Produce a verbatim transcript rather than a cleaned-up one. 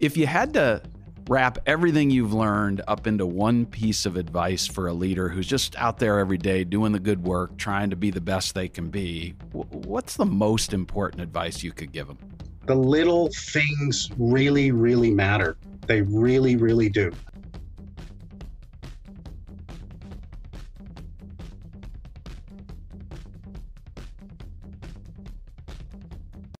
If you had to wrap everything you've learned up into one piece of advice for a leader who's just out there every day doing the good work, trying to be the best they can be, what's the most important advice you could give them? The little things really, really matter. They really, really do.